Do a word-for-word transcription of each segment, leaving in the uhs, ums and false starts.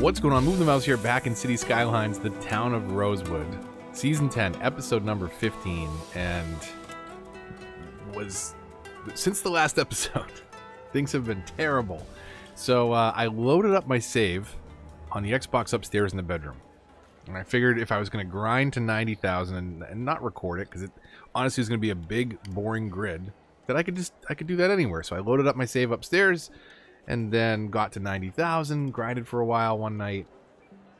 What's going on? Move the Mouse here, back in Cities Skylines, the town of Rosewood. Season ten, episode number fifteen, and was... since the last episode, things have been terrible. So uh, I loaded up my save on the Xbox upstairs in the bedroom. And I figured if I was going to grind to ninety thousand and, and not record it, because it honestly was going to be a big, boring grid, that I could just, I could do that anywhere. So I loaded up my save upstairs, and then got to ninety thousand, grinded for a while one night,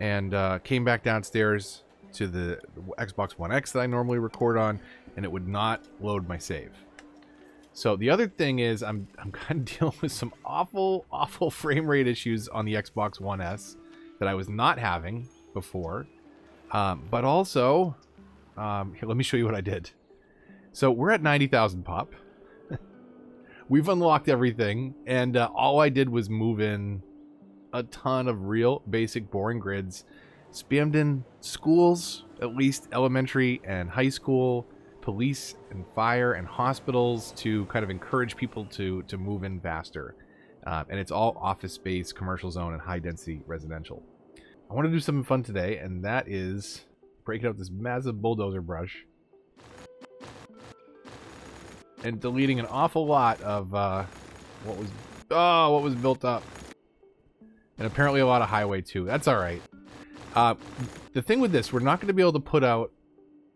and uh, came back downstairs to the Xbox One X that I normally record on, and it would not load my save. So the other thing is I'm, I'm kind of dealing with some awful, awful frame rate issues on the Xbox One S that I was not having before. Um, but also, um, here, let me show you what I did. So we're at ninety thousand pop. We've unlocked everything, and uh, all I did was move in a ton of real, basic, boring grids. Spammed in schools, at least elementary and high school, police and fire and hospitals to kind of encourage people to, to move in faster. Uh, and it's all office space, commercial zone, and high-density residential. I want to do something fun today, and that is breaking out this massive bulldozer brush and deleting an awful lot of uh, what was oh what was built up, and apparently a lot of highway too. That's all right. Uh, the thing with this, we're not going to be able to put out,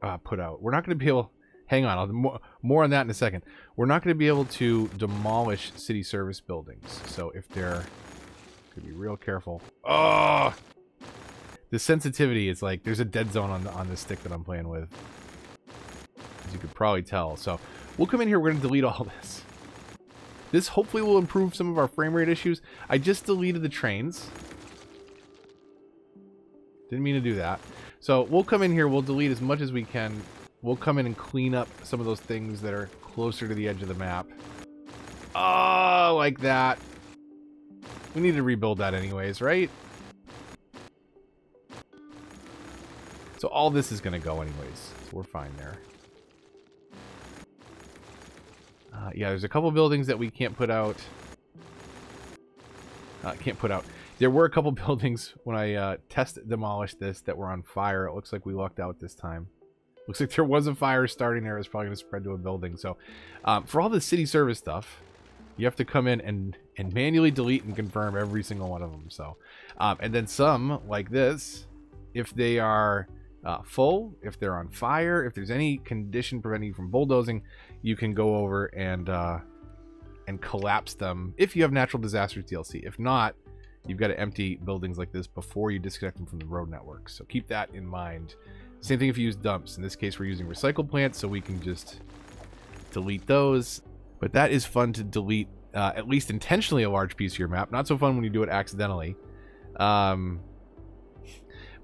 uh, put out. We're not going to be able. Hang on, I'll more more on that in a second. We're not going to be able to demolish city service buildings. So if they're, could be real careful. Oh, the sensitivity is like there's a dead zone on the, on the stick that I'm playing with, as you could probably tell. So we'll come in here, we're going to delete all this. This hopefully will improve some of our frame rate issues. I just deleted the trains. Didn't mean to do that. So we'll come in here, we'll delete as much as we can. We'll come in and clean up some of those things that are closer to the edge of the map. Oh, like that. We need to rebuild that anyways, right? So all this is going to go anyways. So we're fine there. Uh, yeah, there's a couple buildings that we can't put out. Uh, can't put out. There were a couple buildings when I uh, test demolished this that were on fire. It looks like we lucked out this time. Looks like there was a fire starting there. It's probably going to spread to a building. So um, for all the city service stuff, you have to come in and, and manually delete and confirm every single one of them. So, um, and then some, like this, if they are... Uh, full, if they're on fire, if there's any condition preventing you from bulldozing, you can go over and uh, and collapse them if you have natural disasters D L C. If not, you've got to empty buildings like this before you disconnect them from the road network. So keep that in mind. Same thing if you use dumps. In this case, we're using recycle plants, so we can just delete those. But that is fun to delete, uh, at least intentionally, a large piece of your map. Not so fun when you do it accidentally. Um...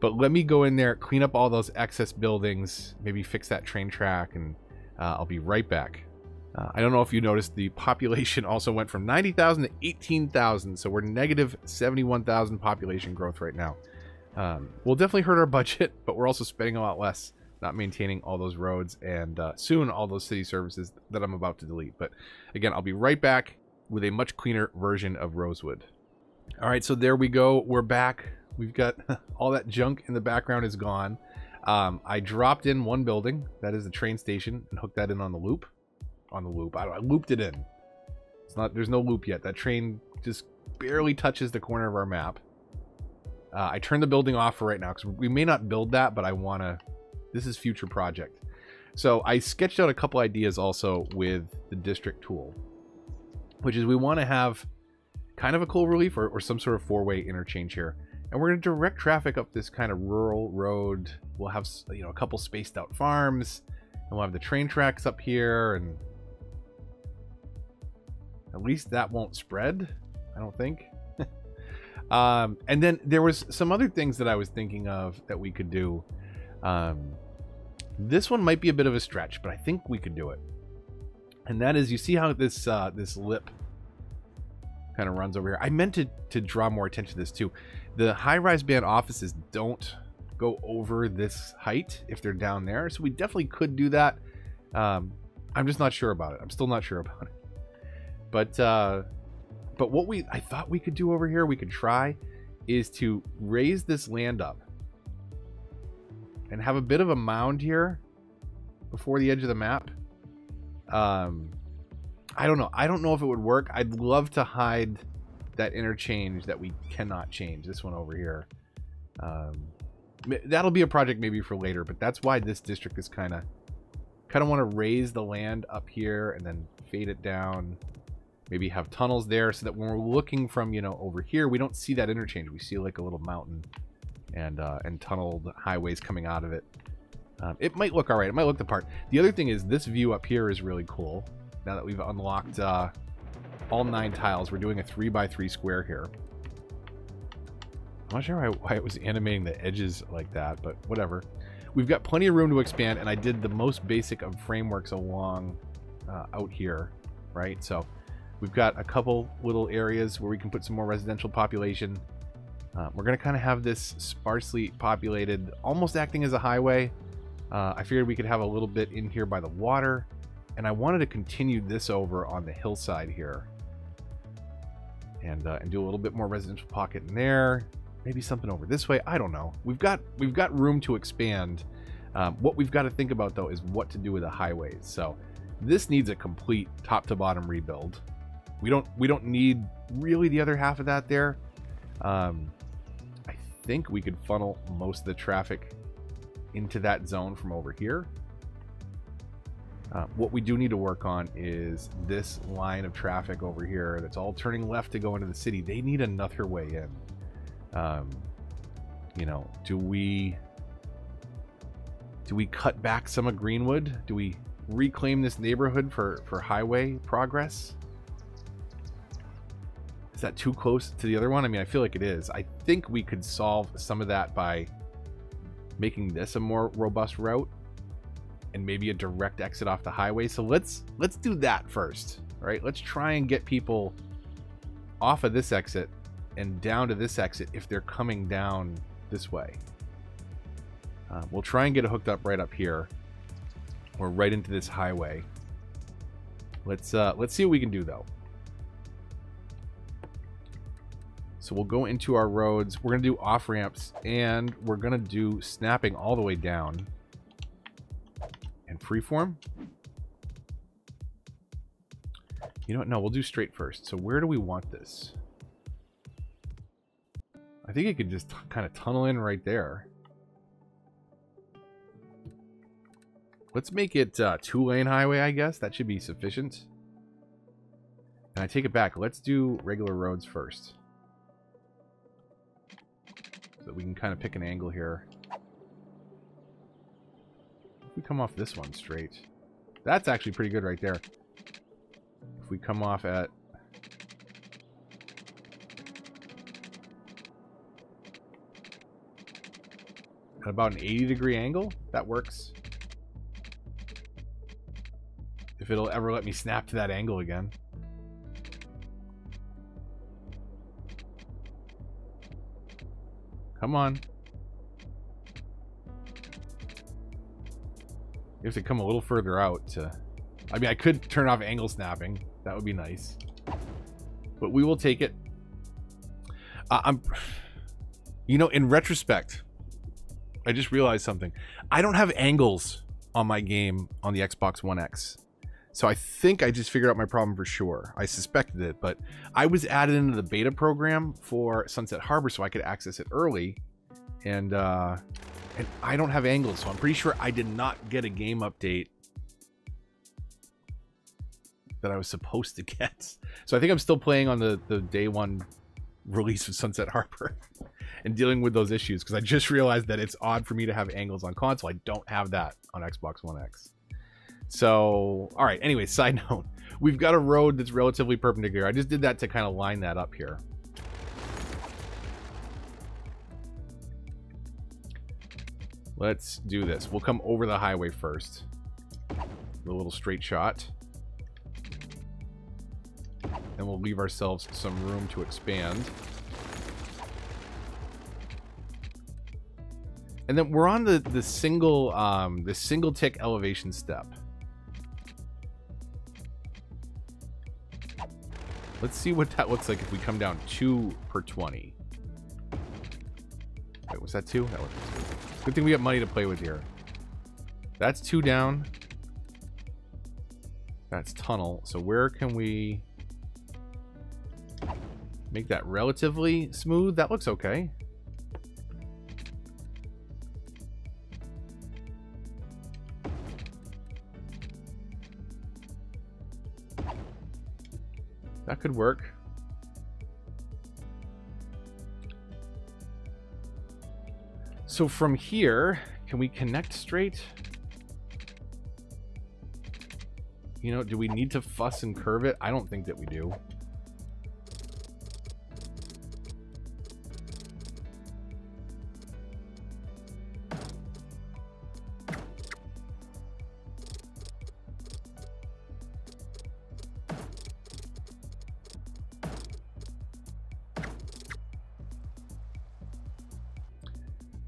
But let me go in there, clean up all those excess buildings, maybe fix that train track, and uh, I'll be right back. Uh, I don't know if you noticed, the population also went from ninety thousand to eighteen thousand, so we're negative seventy-one thousand population growth right now. Um, we'll definitely hurt our budget, but we're also spending a lot less, not maintaining all those roads, and uh, soon all those city services that I'm about to delete. But again, I'll be right back with a much cleaner version of Rosewood. All right, so there we go. We're back. We've got all that junk in the background is gone. Um, I dropped in one building, that is the train station, and hooked that in on the loop. On the loop, I, I looped it in. It's not. There's no loop yet. That train just barely touches the corner of our map. Uh, I turned the building off for right now because we may not build that, but I want to. This is future project. So I sketched out a couple ideas also with the district tool, which is we want to have kind of a cool relief or, or some sort of four-way interchange here. And we're going to direct traffic up this kind of rural road. We'll have, you know, a couple spaced out farms, and we'll have the train tracks up here, and at least that won't spread, I don't think. um, and then there was some other things that I was thinking of that we could do. Um, This one might be a bit of a stretch, but I think we could do it. And that is, you see how this uh, this lip kind of runs over here. I meant to, to draw more attention to this too. The high-rise band offices don't go over this height if they're down there, so we definitely could do that. Um, I'm just not sure about it. I'm still not sure about it. But uh, but what we I thought we could do over here, we could try, is to raise this land up and have a bit of a mound here before the edge of the map. Um, I don't know. I don't know if it would work. I'd love to hide that interchange that we cannot change. This one over here. Um, that'll be a project maybe for later, but that's why this district is kind of... kind of want to raise the land up here and then fade it down. Maybe have tunnels there so that when we're looking from, you know, over here, we don't see that interchange. We see like a little mountain and uh, and tunneled highways coming out of it. Um, it might look all right. It might look the part. The other thing is this view up here is really cool. Now that we've unlocked uh, all nine tiles, we're doing a three by three square here. I'm not sure why, why it was animating the edges like that, but whatever. We've got plenty of room to expand, and I did the most basic of frameworks along uh, out here, right? So we've got a couple little areas where we can put some more residential population. Uh, we're going to kind of have this sparsely populated, almost acting as a highway. Uh, I figured we could have a little bit in here by the water, and I wanted to continue this over on the hillside here and, uh, and do a little bit more residential pocket in there. Maybe something over this way. I don't know. We've got we've got room to expand. Um, what we've got to think about, though, is what to do with the highways. So this needs a complete top to bottom rebuild. We don't we don't need really the other half of that there. Um, I think we could funnel most of the traffic into that zone from over here. Uh, what we do need to work on is this line of traffic over here that's all turning left to go into the city. They need another way in. Um, you know, do we do we cut back some of Greenwood? Do we reclaim this neighborhood for for highway progress? Is that too close to the other one? I mean, I feel like it is. I think we could solve some of that by making this a more robust route and maybe a direct exit off the highway. So let's let's do that first, right? Let's try and get people off of this exit and down to this exit if they're coming down this way. Uh, we'll try and get it hooked up right up here or right into this highway. Let's uh, let's see what we can do though. So we'll go into our roads. We're gonna do off ramps and we're gonna do snapping all the way down and freeform. You know what? No, we'll do straight first. So where do we want this? I think it could just kind of tunnel in right there. Let's make it uh, two-lane highway, I guess. That should be sufficient. And I take it back. Let's do regular roads first. So that we can kind of pick an angle here. If we come off this one straight. That's actually pretty good right there. If we come off at... at about an eighty degree angle, that works. If it'll ever let me snap to that angle again. Come on. You have to come a little further out to... I mean, I could turn off angle snapping. That would be nice. But we will take it. Uh, I'm... You know, in retrospect... I just realized something. I don't have angles on my game on the Xbox One X. So I think I just figured out my problem for sure. I suspected it, but I was added into the beta program for Sunset Harbor so I could access it early. And, uh, and I don't have angles, so I'm pretty sure I did not get a game update that I was supposed to get. So I think I'm still playing on the, the day one release of Sunset Harbor. And dealing with those issues, because I just realized that it's odd for me to have angles on console. I don't have that on Xbox One X. So, all right. Anyway, side note. We've got a road that's relatively perpendicular. I just did that to kind of line that up here. Let's do this. We'll come over the highway first. The little straight shot. And we'll leave ourselves some room to expand. And then we're on the, the single um, the single tick elevation step. Let's see what that looks like if we come down two per twenty. Wait, was that two? That was two. Good thing we got money to play with here. That's two down. That's tunnel. So where can we make that relatively smooth? That looks okay. That could work. So from here, can we connect straight? You know, do we need to fuss and curve it? I don't think that we do.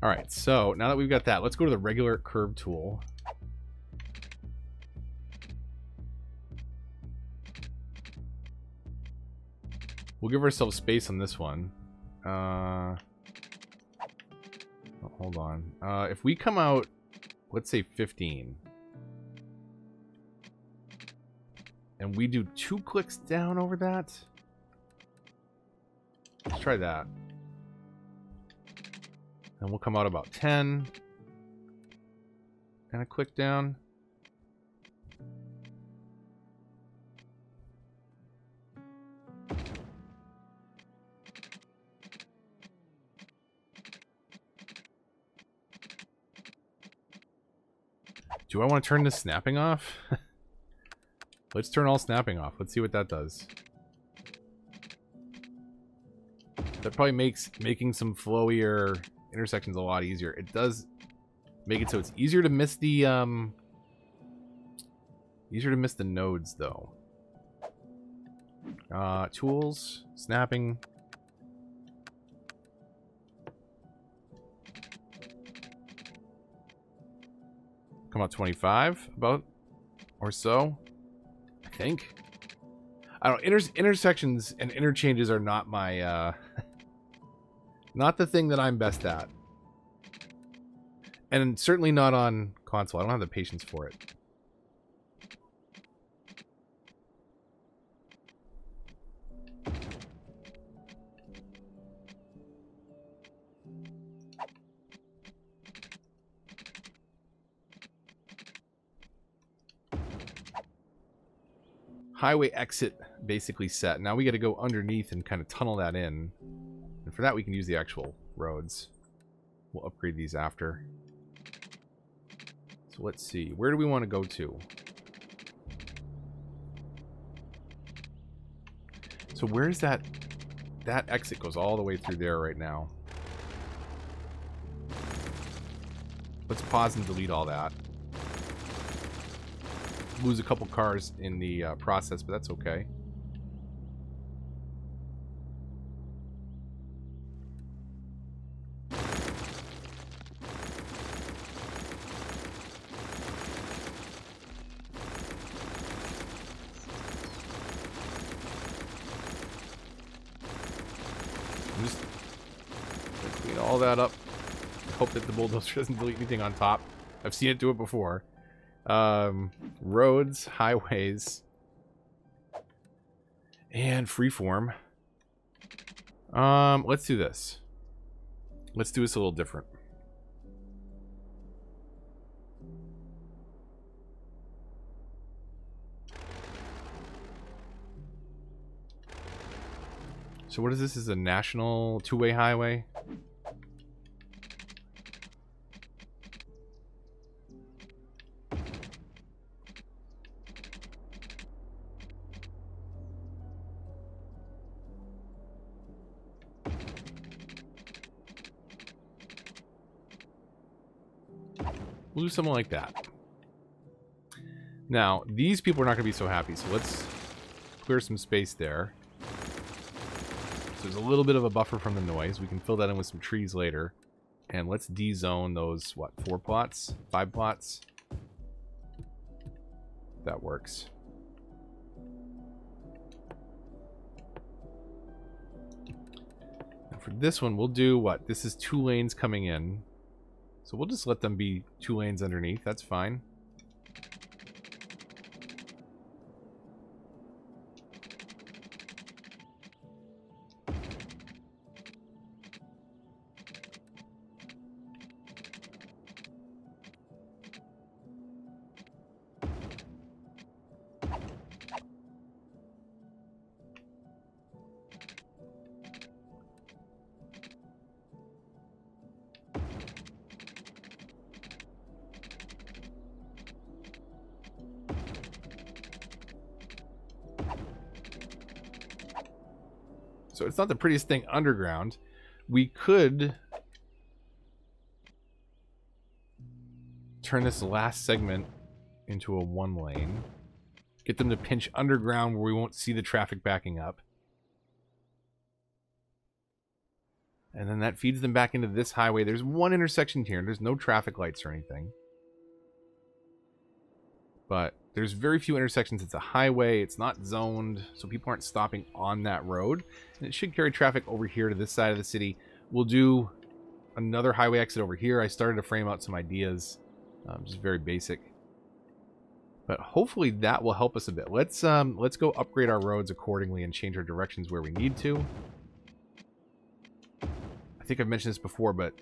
Alright, so now that we've got that, let's go to the regular curve tool. We'll give ourselves space on this one. Uh, oh, hold on. Uh, if we come out, let's say fifteen. And we do two clicks down over that. Let's try that. And we'll come out about ten. And a click down. Do I want to turn the snapping off? Let's turn all snapping off. Let's see what that does. That probably makes making some flowier intersections a lot easier. It does make it so it's easier to miss the um easier to miss the nodes though. Uh tools, snapping. Come out twenty-five about or so, I think. I don't know, inter intersections and interchanges are not my uh not the thing that I'm best at. And certainly not on console. I don't have the patience for it. Highway exit basically set. Now we got to go underneath and kind of tunnel that in. And for that, we can use the actual roads. We'll upgrade these after. So let's see. Where do we want to go to? So where's that? That exit goes all the way through there right now. Let's pause and delete all that. Lose a couple cars in the uh, process, but that's okay. Up. Hope that the bulldozer doesn't delete anything on top. I've seen it do it before. Um, roads, highways, and freeform. Um, let's do this. Let's do this a little different. So what is this? This is a national two-way highway? We'll do something like that. Now, these people are not going to be so happy, so let's clear some space there. So there's a little bit of a buffer from the noise. We can fill that in with some trees later. And let's de-zone those, what, four plots? Five plots? That works. And for this one, we'll do what? This is two lanes coming in. So we'll just let them be two lanes underneath. That's fine. So it's not the prettiest thing underground. We could turn this last segment into a one lane. Get them to pinch underground where we won't see the traffic backing up. And then that feeds them back into this highway. There's one intersection here. And there's no traffic lights or anything. But there's very few intersections. It's a highway. It's not zoned, so people aren't stopping on that road. And it should carry traffic over here to this side of the city. We'll do another highway exit over here. I started to frame out some ideas, um, just very basic. But hopefully that will help us a bit. Let's um, let's go upgrade our roads accordingly and change our directions where we need to. I think I've mentioned this before, but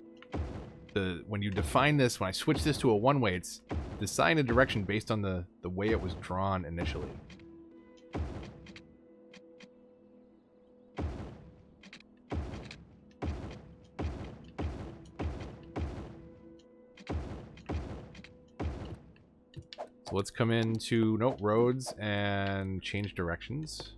the when you define this, when I switch this to a one-way, it's assign a direction based on the, the way it was drawn initially. So let's come into, no, roads and change directions.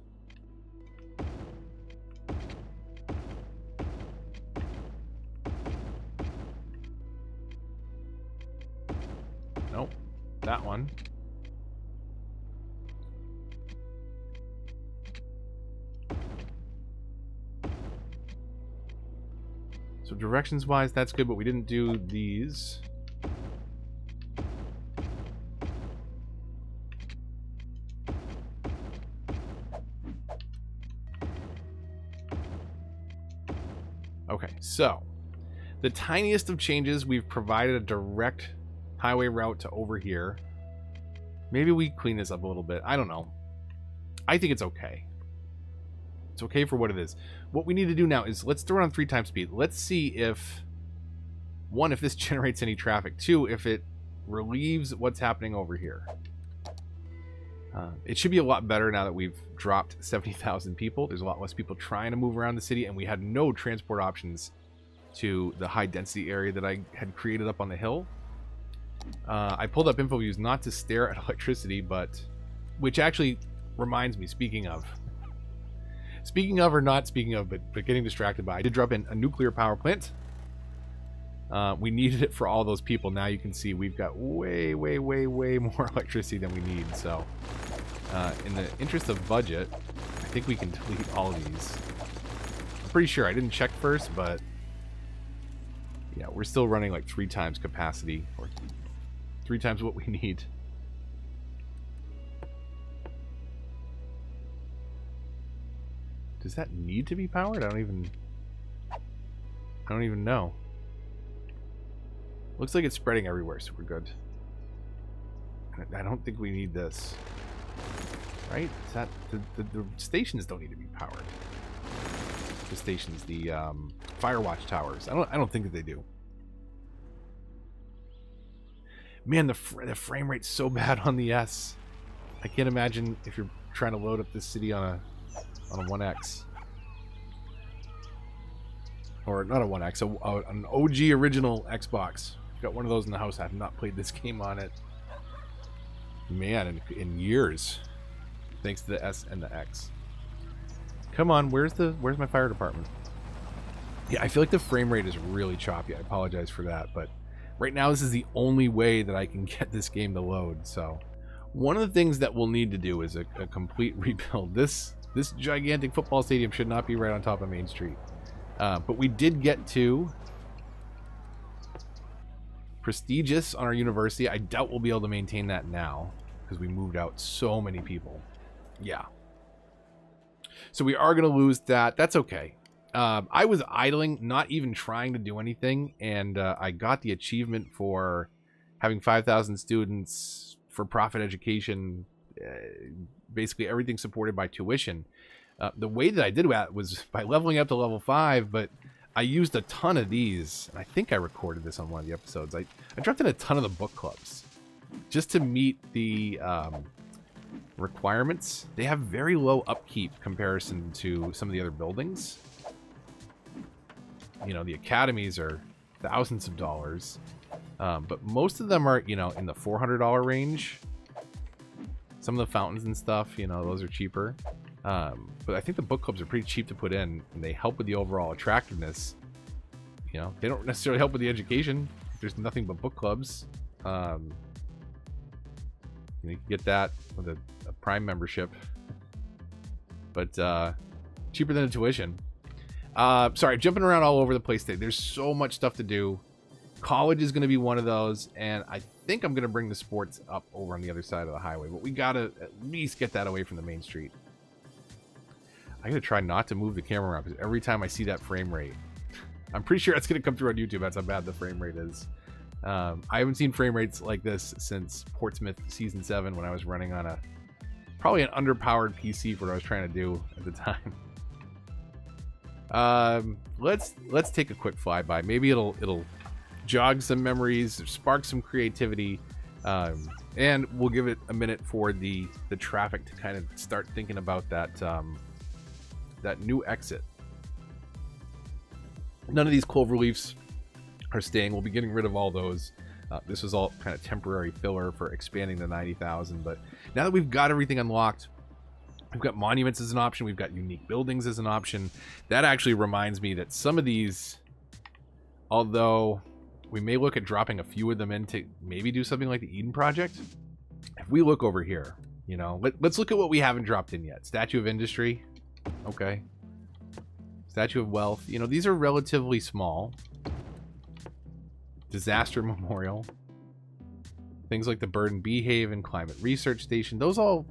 That one. So directions wise, that's good, but we didn't do these. Okay, so the tiniest of changes, we've provided a direct highway route to over here. Maybe we clean this up a little bit. I don't know. I think it's okay. It's okay for what it is. What we need to do now is let's throw it on three times speed. Let's see if, one, if this generates any traffic. Two, if it relieves what's happening over here. Uh, it should be a lot better now that we've dropped seventy thousand people. There's a lot less people trying to move around the city, and we had no transport options to the high density area that I had created up on the hill. Uh, I pulled up info views not to stare at electricity, but which actually reminds me, speaking of speaking of or not speaking of, but, but getting distracted by, I did drop in a nuclear power plant. Uh, we needed it for all those people. Now you can see we've got way, way, way, way more electricity than we need. So uh, in the interest of budget, I think we can delete all of these. I'm pretty sure I didn't check first, but yeah, we're still running like three times capacity or three times what we need. Does that need to be powered? I don't even... I don't even know. Looks like it's spreading everywhere, so we're good. I don't think we need this. Right? Is that, the, the, the stations don't need to be powered. The stations, the um, Firewatch towers. I don't, I don't think that they do. Man, the, fr the frame rate's so bad on the S. I can't imagine if you're trying to load up this city on a on a one X. Or not a one X, a, a, an O G original Xbox. Got one of those in the house. I have not played this game on it. Man, in, in years. Thanks to the S and the X. Come on, where's the where's my fire department? Yeah, I feel like the frame rate is really choppy. I apologize for that, but Right now, this is the only way that I can get this game to load. So one of the things that we'll need to do is a, a complete rebuild. This this gigantic football stadium should not be right on top of Main Street. Uh, but we did get to prestigious on our university. I doubt we'll be able to maintain that now because we moved out so many people. Yeah. So we are going to lose that. That's okay. Um, I was idling, not even trying to do anything, and uh, I got the achievement for having five thousand students for profit education, uh, basically everything supported by tuition. Uh, the way that I did that was by leveling up to level five, but I used a ton of these, and I think I recorded this on one of the episodes. I, I dropped in a ton of the book clubs just to meet the um, requirements. They have very low upkeep comparison to some of the other buildings. You know, the academies are thousands of dollars, um, but most of them are, you know, in the four hundred dollar range. Some of the fountains and stuff, you know, those are cheaper. Um, but I think the book clubs are pretty cheap to put in, and they help with the overall attractiveness. You know, they don't necessarily help with the education. There's nothing but book clubs. Um, you know, you can get that with a, a Prime membership, but uh, cheaper than the tuition. Uh, sorry, jumping around all over the place today. There's so much stuff to do. College is going to be one of those, and I think I'm going to bring the sports up over on the other side of the highway, but we got to at least get that away from the main street. I'm going to try not to move the camera around because every time I see that frame rate, I'm pretty sure that's going to come through on YouTube. That's how bad the frame rate is. Um, I haven't seen frame rates like this since Portsmouth Season seven when I was running on a probably an underpowered P C for what I was trying to do at the time. Um, let's let's take a quick flyby. Maybe it'll it'll jog some memories, spark some creativity, um, and we'll give it a minute for the the traffic to kind of start thinking about that um, that new exit. None of these clover leaves are staying. We'll be getting rid of all those. Uh, this was all kind of temporary filler for expanding the ninety thousand. But now that we've got everything unlocked. We've got monuments as an option. We've got unique buildings as an option. That actually reminds me that some of these, although we may look at dropping a few of them in to maybe do something like the Eden Project, if we look over here, you know, let, let's look at what we haven't dropped in yet. Statue of Industry. Okay. Statue of Wealth. You know, these are relatively small. Disaster Memorial. Things like the Bird and Bee Haven, Climate Research Station. Those all...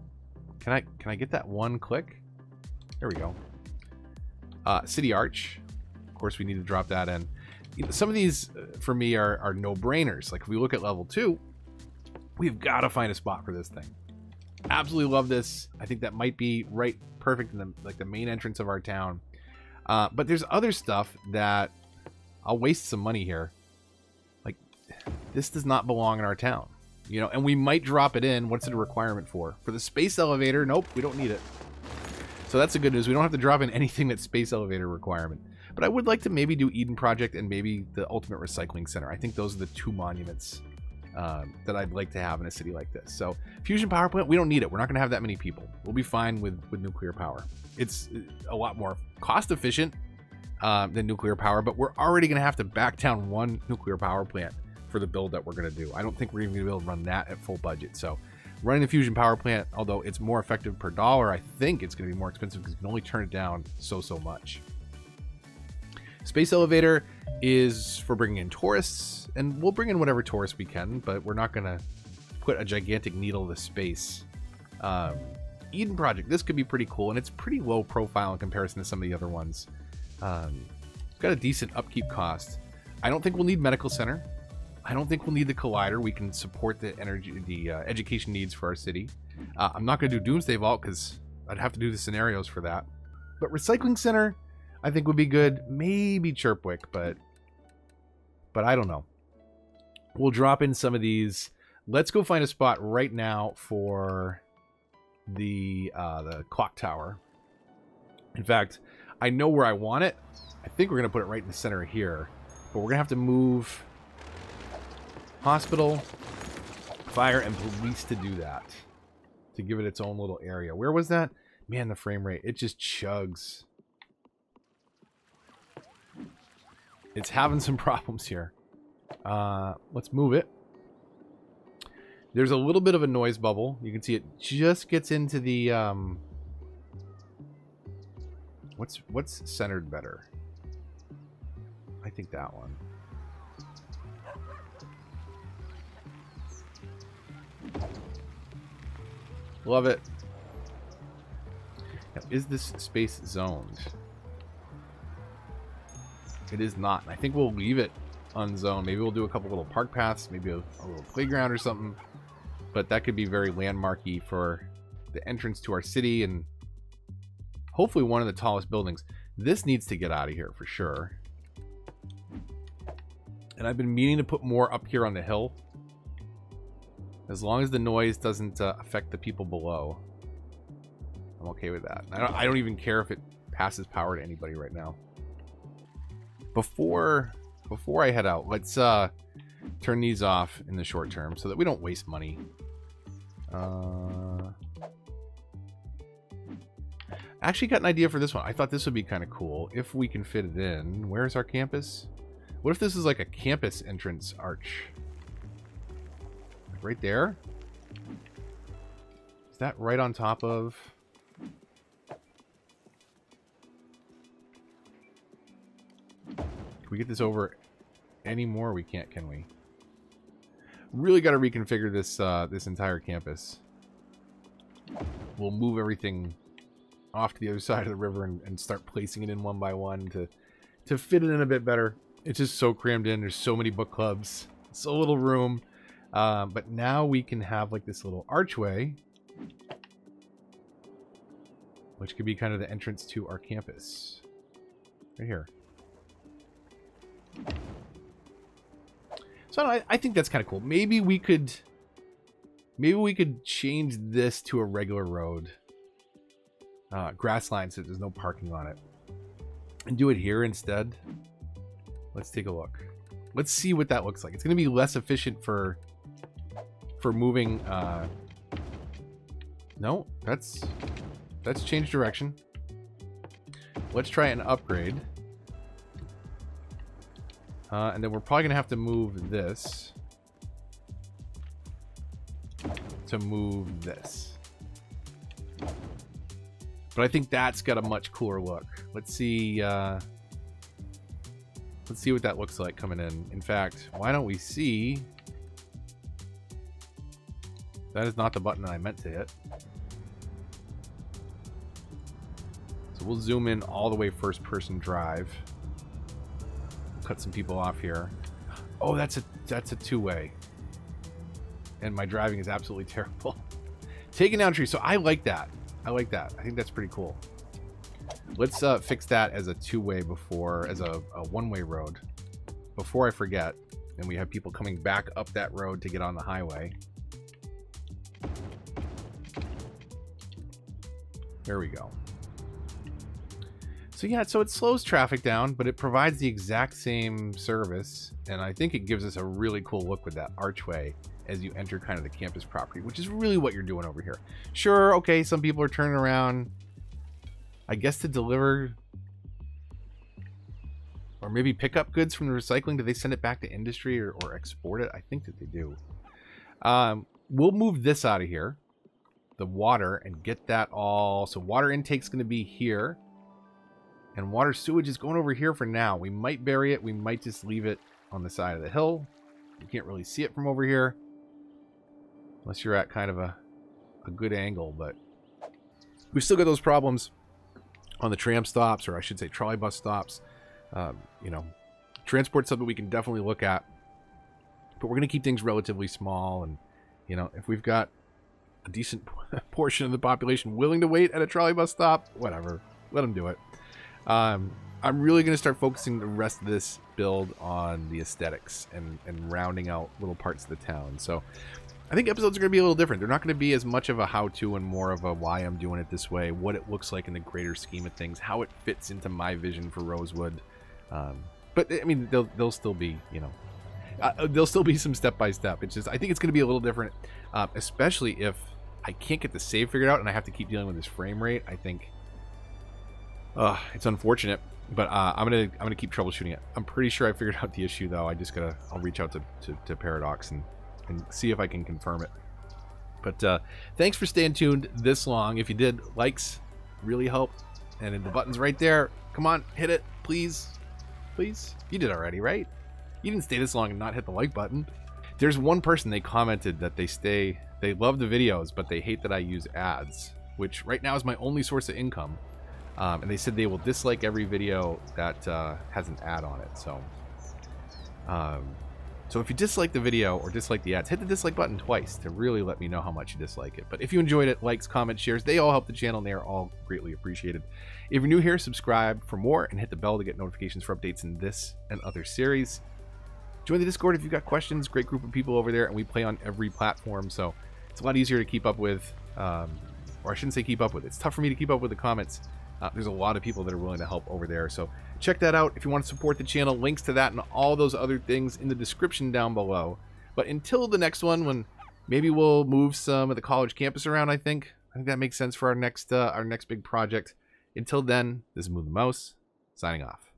Can I can I get that one click? There we go. Uh, City Arch. Of course, we need to drop that in. Some of these, uh, for me, are, are no-brainers. Like, if we look at level two, we've got to find a spot for this thing. Absolutely love this. I think that might be right perfect in the, like, the main entrance of our town. Uh, but there's other stuff that I'll waste some money here. Like, this does not belong in our town. You know, and we might drop it in. What's it a requirement for? For the space elevator? Nope, we don't need it. So that's the good news. We don't have to drop in anything that's space elevator requirement. But I would like to maybe do Eden Project and maybe the Ultimate Recycling Center. I think those are the two monuments um, that I'd like to have in a city like this. So fusion power plant, we don't need it. We're not going to have that many people. We'll be fine with, with nuclear power. It's a lot more cost efficient uh, than nuclear power, but we're already going to have to back down one nuclear power plant for the build that we're going to do. I don't think we're even going to be able to run that at full budget. So running the fusion power plant, although it's more effective per dollar, I think it's going to be more expensive because you can only turn it down so, so much. Space elevator is for bringing in tourists, and we'll bring in whatever tourists we can, but we're not going to put a gigantic needle to space. Um, Eden Project, this could be pretty cool, and it's pretty low profile in comparison to some of the other ones. Um, got a decent upkeep cost. I don't think we'll need medical center. I don't think we'll need the collider. We can support the energy, the uh, education needs for our city. Uh, I'm not going to do Doomsday Vault because I'd have to do the scenarios for that. But Recycling Center, I think would be good. Maybe Chirpwick, but but I don't know. We'll drop in some of these. Let's go find a spot right now for the uh, the clock tower. In fact, I know where I want it. I think we're going to put it right in the center here. But we're going to have to move... hospital, fire, and police to do that. To give it its own little area. Where was that? Man, the frame rate. It just chugs. It's having some problems here. Uh, let's move it. There's a little bit of a noise bubble. You can see it just gets into the... Um, what's what's centered better? I think that one. Love it. Now, is this space zoned? It is not. I think we'll leave it unzoned. Maybe we'll do a couple little park paths, maybe a, a little playground or something. But that could be very landmarky for the entrance to our city and hopefully one of the tallest buildings. This needs to get out of here for sure. And I've been meaning to put more up here on the hill. As long as the noise doesn't uh, affect the people below, I'm okay with that. I don't, I don't even care if it passes power to anybody right now. Before before I head out, let's uh, turn these off in the short term so that we don't waste money. Uh, actually got an idea for this one. I thought this would be kind of cool if we can fit it in. Where's our campus? What if this is like a campus entrance arch? Right there? Is that right on top of... Can we get this over any more? We can't, can we? Really got to reconfigure this, uh, this entire campus. We'll move everything off to the other side of the river and, and start placing it in one by one to, to fit it in a bit better. It's just so crammed in. There's so many book clubs. So little room. Um, but now we can have like this little archway, which could be kind of the entrance to our campus right here. So I, I think that's kind of cool. Maybe we could, maybe we could change this to a regular road, uh, grass line, so there's no parking on it, and do it here instead. Let's take a look. Let's see what that looks like. It's going to be less efficient for... for moving, uh... no, that's... that's changed direction. Let's try an upgrade. Uh, and then we're probably going to have to move this. To move this. But I think that's got a much cooler look. Let's see, uh... let's see what that looks like coming in. In fact, why don't we see... That is not the button I meant to hit. So we'll zoom in all the way first person drive. Cut some people off here. Oh, that's a that's a two-way. And my driving is absolutely terrible. Taking down trees. So I like that. I like that. I think that's pretty cool. Let's uh, fix that as a two-way before, as a, a one-way road. Before I forget, and we have people coming back up that road to get on the highway. There we go. So yeah, so it slows traffic down, but it provides the exact same service. And I think it gives us a really cool look with that archway as you enter kind of the campus property, which is really what you're doing over here. Sure, okay, some people are turning around, I guess, to deliver or maybe pick up goods from the recycling. Do they send it back to industry or, or export it? I think that they do. Um, we'll move this out of here, the water, and get that all. So water intake's going to be here. And water sewage is going over here for now. We might bury it. We might just leave it on the side of the hill. You can't really see it from over here. Unless you're at kind of a, a good angle. But we've still got those problems on the tram stops, or I should say trolley bus stops. Um, you know, transport's something we can definitely look at, but we're going to keep things relatively small. And, you know, if we've got a decent portion of the population willing to wait at a trolley bus stop, whatever, let them do it. Um, I'm really going to start focusing the rest of this build on the aesthetics and, and rounding out little parts of the town. So I think episodes are going to be a little different. They're not going to be as much of a how-to and more of a why I'm doing it this way, what it looks like in the greater scheme of things, how it fits into my vision for Rosewood. Um, but, I mean, they'll, they'll still be, you know, uh, there'll still be some step-by-step. It's just, I think it's going to be a little different, uh, especially if I can't get the save figured out and I have to keep dealing with this frame rate. I think uh, it's unfortunate, But uh, I'm gonna I'm gonna keep troubleshooting it. I'm pretty sure I figured out the issue though. I just gotta I'll reach out to, to, to Paradox and and see if I can confirm it. But uh, thanks for staying tuned this long. If you did, likes really help. And then the button's right there. Come on, hit it, please, please. You did already, right? You didn't stay this long and not hit the like button. There's one person, they commented that they stay, they love the videos, but they hate that I use ads, which right now is my only source of income. Um, and they said they will dislike every video that uh, has an ad on it. So, um, so if you dislike the video or dislike the ads, hit the dislike button twice to really let me know how much you dislike it. But if you enjoyed it, likes, comments, shares, they all help the channel and they are all greatly appreciated. If you're new here, subscribe for more and hit the bell to get notifications for updates in this and other series. Join the Discord if you've got questions. Great group of people over there, and we play on every platform, so it's a lot easier to keep up with, um, or I shouldn't say keep up with. It's tough for me to keep up with the comments. Uh, there's a lot of people that are willing to help over there, so check that out if you want to support the channel. Links to that and all those other things in the description down below. But until the next one, when maybe we'll move some of the college campus around, I think. I think that makes sense for our next, uh, our next big project. Until then, this is Move the Mouse, signing off.